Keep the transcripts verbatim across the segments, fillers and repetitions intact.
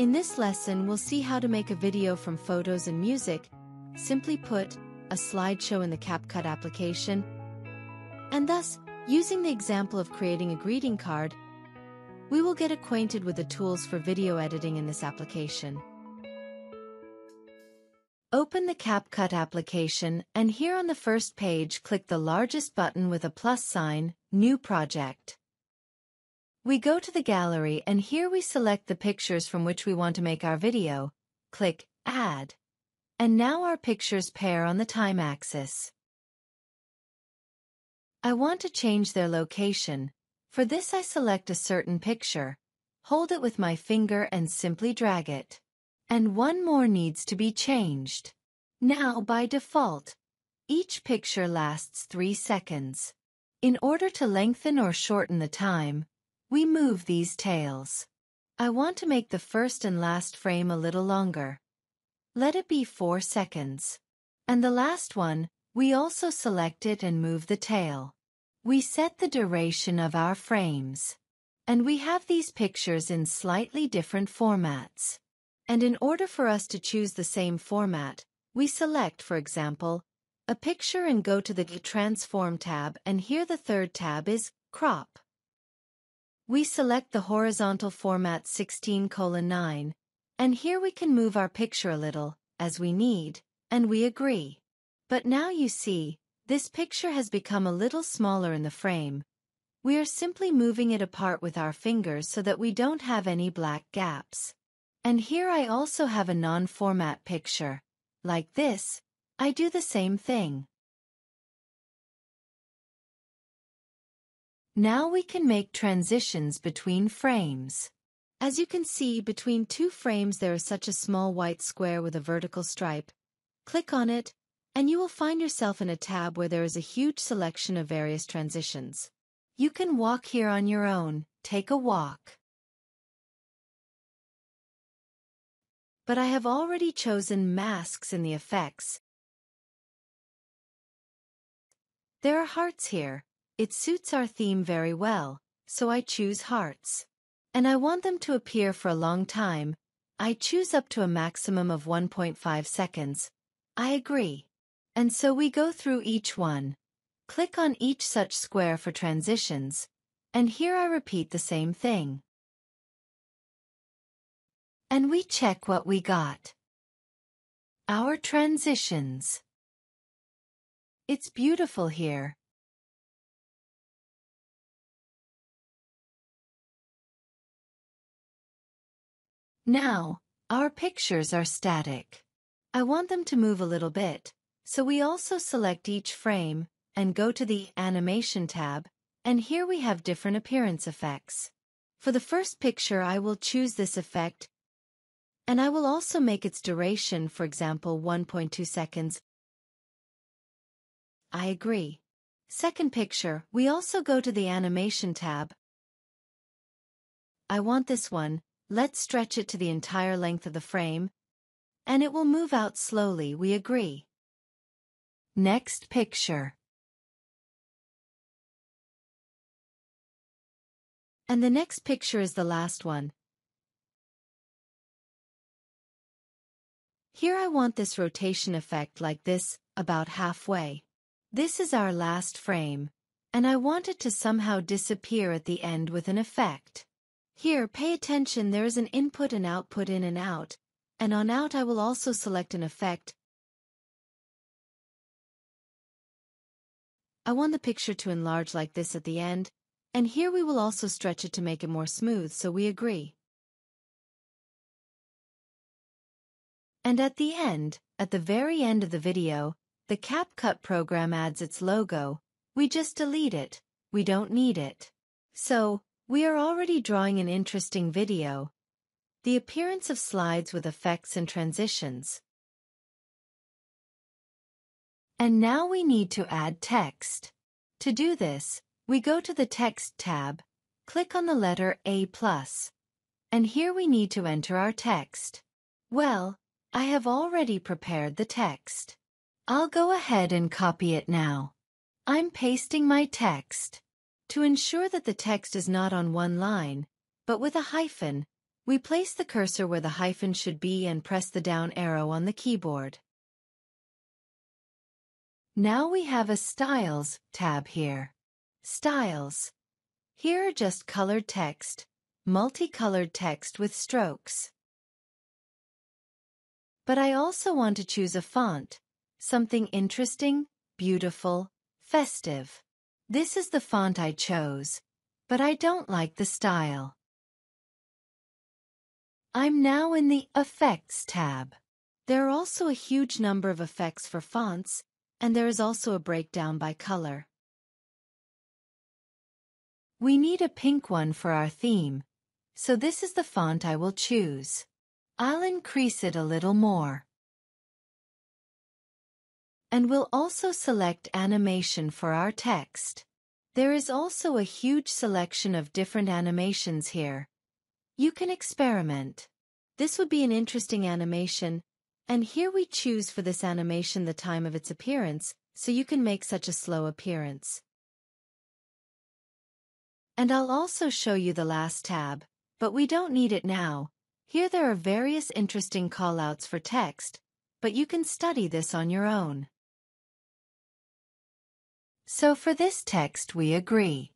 In this lesson, we'll see how to make a video from photos and music, simply put, a slideshow in the CapCut application, and thus, using the example of creating a greeting card, we will get acquainted with the tools for video editing in this application. Open the CapCut application, and here on the first page, click the largest button with a plus sign, New Project. We go to the gallery, and here we select the pictures from which we want to make our video, click Add, and now our pictures pair on the time axis. I want to change their location. For this, I select a certain picture, hold it with my finger and simply drag it. And one more needs to be changed. Now, by default, each picture lasts three seconds. In order to lengthen or shorten the time, we move these tails. I want to make the first and last frame a little longer. Let it be four seconds. And the last one, we also select it and move the tail. We set the duration of our frames. And we have these pictures in slightly different formats. And in order for us to choose the same format, we select, for example, a picture and go to the Transform tab, and here the third tab is Crop. We select the horizontal format sixteen colon nine, and here we can move our picture a little, as we need, and we agree. But now you see, this picture has become a little smaller in the frame. We are simply moving it apart with our fingers so that we don't have any black gaps. And here I also have a non-format picture. Like this, I do the same thing. Now we can make transitions between frames. As you can see, between two frames there is such a small white square with a vertical stripe. Click on it, and you will find yourself in a tab where there is a huge selection of various transitions. You can walk here on your own, take a walk. But I have already chosen masks in the effects. There are hearts here. It suits our theme very well, so I choose hearts. And I want them to appear for a long time. I choose up to a maximum of one point five seconds. I agree. And so we go through each one. Click on each such square for transitions, and here I repeat the same thing. And we check what we got. Our transitions. It's beautiful here. Now, our pictures are static. I want them to move a little bit. So we also select each frame, and go to the Animation tab, and here we have different appearance effects. For the first picture I will choose this effect, and I will also make its duration, for example, one point two seconds. I agree. Second picture, we also go to the Animation tab. I want this one, let's stretch it to the entire length of the frame, and it will move out slowly, we agree. Next picture. And the next picture is the last one. Here I want this rotation effect like this, about halfway. This is our last frame, and I want it to somehow disappear at the end with an effect. Here, pay attention, there is an input and output, in and out, and on out I will also select an effect. I want the picture to enlarge like this at the end, and here we will also stretch it to make it more smooth, so we agree. And at the end, at the very end of the video, the CapCut program adds its logo. We just delete it. We don't need it. So, we are already drawing an interesting video. The appearance of slides with effects and transitions. And now we need to add text. To do this, we go to the Text tab, click on the letter A plus, and here we need to enter our text. Well, I have already prepared the text. I'll go ahead and copy it now. I'm pasting my text. To ensure that the text is not on one line, but with a hyphen, We place the cursor where the hyphen should be and press the down arrow on the keyboard. Now we have a Styles tab here. Styles. Here are just colored text, multicolored text with strokes. But I also want to choose a font, something interesting, beautiful, festive. This is the font I chose, but I don't like the style. I'm now in the Effects tab. There are also a huge number of effects for fonts, and there is also a breakdown by color. We need a pink one for our theme, so this is the font I will choose. I'll increase it a little more. And we'll also select animation for our text. There is also a huge selection of different animations here. You can experiment. This would be an interesting animation, and here we choose for this animation the time of its appearance, so you can make such a slow appearance. And I'll also show you the last tab, but we don't need it now. Here there are various interesting callouts for text, but you can study this on your own. So for this text we agree.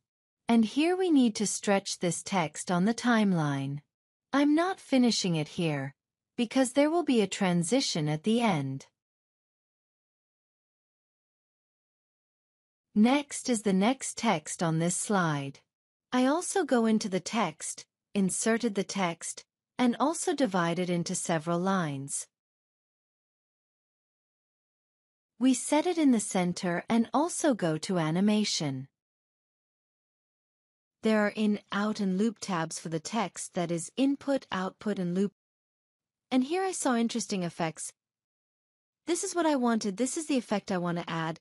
And here we need to stretch this text on the timeline. I'm not finishing it here, because there will be a transition at the end. Next is the next text on this slide. I also go into the text, inserted the text, and also divide it into several lines. We set it in the center and also go to animation. There are in, out, and loop tabs for the text, that is input, output, and loop. And here I saw interesting effects. This is what I wanted, this is the effect I want to add.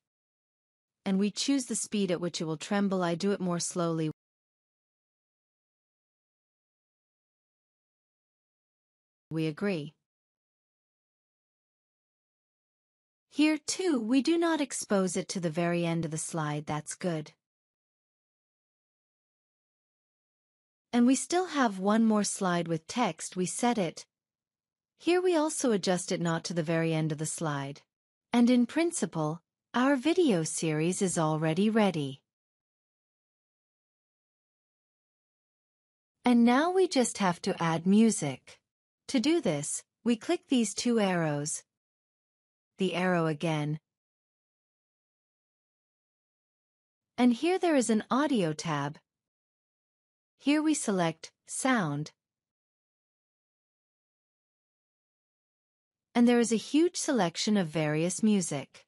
And we choose the speed at which it will tremble, I do it more slowly. We agree. Here too, we do not expose it to the very end of the slide, that's good. And we still have one more slide with text, we set it. Here we also adjust it not to the very end of the slide. And in principle, our video series is already ready. And now we just have to add music. To do this, we click these two arrows, the arrow again, and here there is an audio tab. Here we select sound, and there is a huge selection of various music.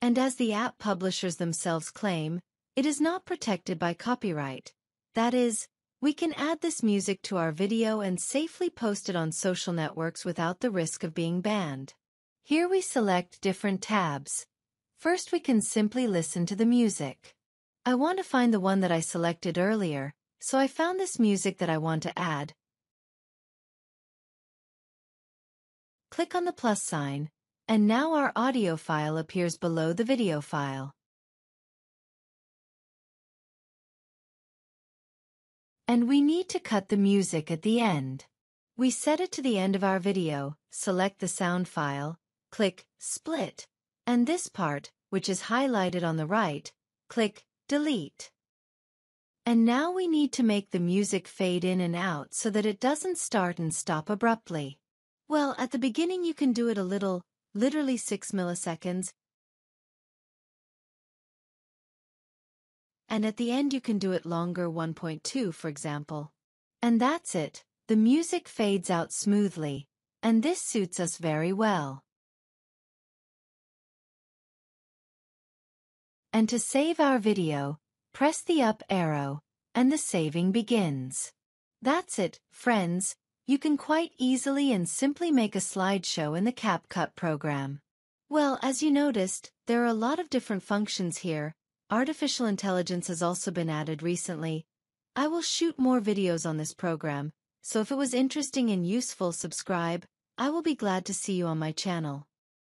And as the app publishers themselves claim, it is not protected by copyright. That is, we can add this music to our video and safely post it on social networks without the risk of being banned. Here we select different tabs. First we can simply listen to the music. I want to find the one that I selected earlier, so I found this music that I want to add. Click on the plus sign, and now our audio file appears below the video file. And we need to cut the music at the end. We set it to the end of our video, select the sound file, click Split, and this part, which is highlighted on the right, click Delete. And now we need to make the music fade in and out so that it doesn't start and stop abruptly. Well, at the beginning you can do it a little, literally six milliseconds, and at the end you can do it longer, one point two for example. And that's it, the music fades out smoothly, and this suits us very well. And to save our video, press the up arrow, and the saving begins. That's it, friends, you can quite easily and simply make a slideshow in the CapCut program. Well, as you noticed, there are a lot of different functions here. Artificial intelligence has also been added recently. I will shoot more videos on this program, so if it was interesting and useful, subscribe. I will be glad to see you on my channel.